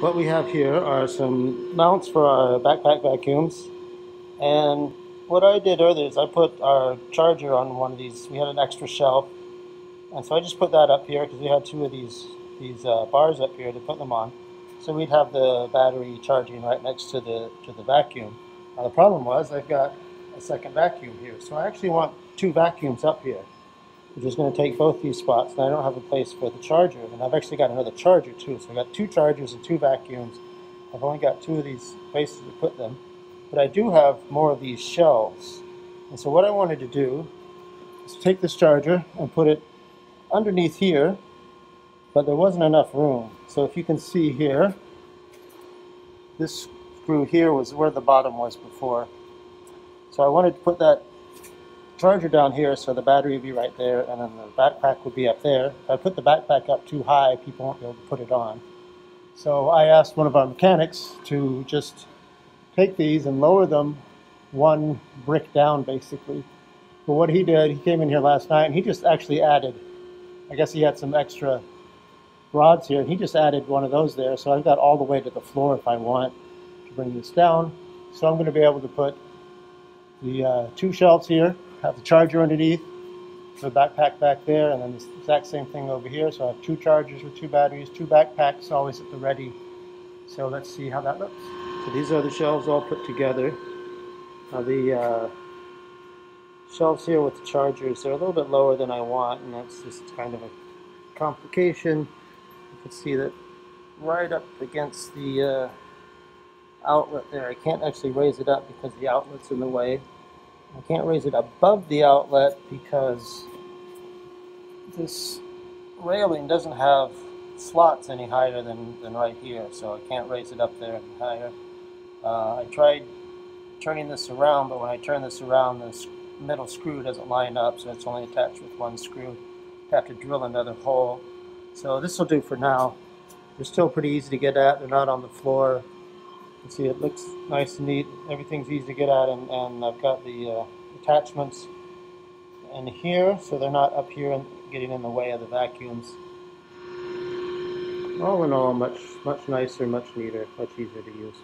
What we have here are some mounts for our backpack vacuums, and what I did earlier is I put our charger on one of these. We had an extra shelf, and so I just put that up here because we had two of these bars up here to put them on, so we'd have the battery charging right next to the vacuum. Now the problem was I've got a second vacuum here, so I actually want two vacuums up here, which is going to take both these spots, and I don't have a place for the charger. And I've actually got another charger too, so I've got two chargers and two vacuums. I've only got two of these places to put them, but I do have more of these shelves. And so what I wanted to do is take this charger and put it underneath here, but there wasn't enough room. So if you can see here, this screw here was where the bottom was before. So I wanted to put that charger down here so the battery would be right there, and then the backpack would be up there. If I put the backpack up too high, people won't be able to put it on. So I asked one of our mechanics to just take these and lower them one brick down, basically. But what he did, he came in here last night and he just actually added, I guess he had some extra rods here, and he just added one of those there. So I've got all the way to the floor if I want to bring this down. So I'm going to be able to put the two shelves here, have the charger underneath, the backpack back there, and then the exact same thing over here. So I have two chargers with two batteries, two backpacks always at the ready. So let's see how that looks. So these are the shelves all put together. Now the shelves here with the chargers, they're a little bit lower than I want, and that's just kind of a complication. You can see that right up against the outlet there. I can't actually raise it up because the outlet's in the way. I can't raise it above the outlet because this railing doesn't have slots any higher than right here, so I can't raise it up there any higher. I tried turning this around, but when I turn this around, this middle screw doesn't line up, so it's only attached with one screw. I have to drill another hole. So this will do for now. They're still pretty easy to get at. They're not on the floor. You can see it looks nice and neat. Everything's easy to get at, and I've got the attachments in here, so they're not up here and getting in the way of the vacuums. All in all, much nicer, much neater, much easier to use.